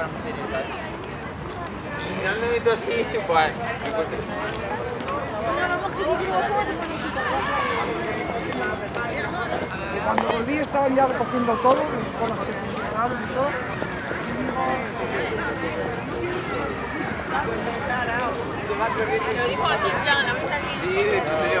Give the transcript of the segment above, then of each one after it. programas orientales. No lo meto así, pues. Cuando volví estaban ya recogiendo todo, con los que se encerraron y todo. Lo dijo así, plan, a ver si aquí. Sí, de hecho me dio.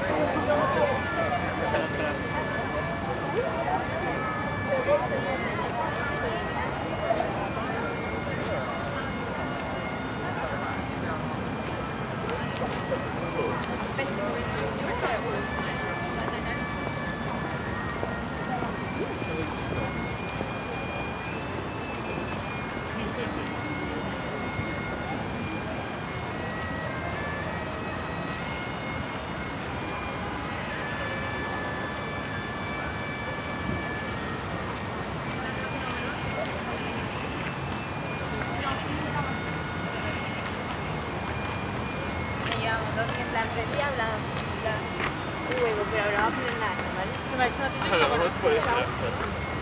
Huevo, pero ahora vamos a poner nada, ¿vale?